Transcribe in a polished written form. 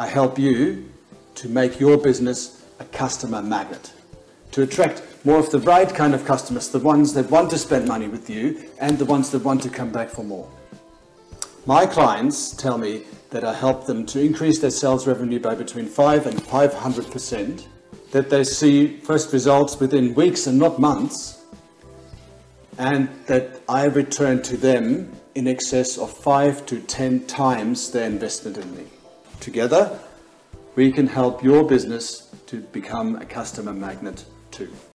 I help you to make your business a customer magnet, to attract more of the right kind of customers, the ones that want to spend money with you and the ones that want to come back for more. My clients tell me that I help them to increase their sales revenue by between 5 and 500%, that they see first results within weeks and not months, and that I return to them in excess of 5 to 10 times their investment in me. Together, we can help your business to become a customer magnet too.